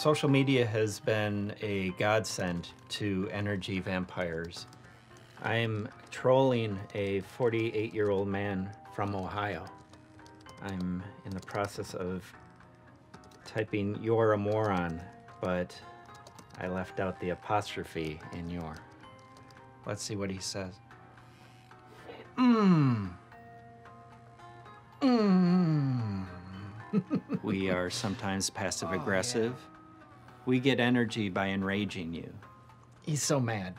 Social media has been a godsend to energy vampires. I'm trolling a 48-year-old man from Ohio. I'm in the process of typing "you're a moron," but I left out the apostrophe in "your." Let's see what he says. We are sometimes passive aggressive. Oh, yeah. We get energy by enraging you. He's so mad.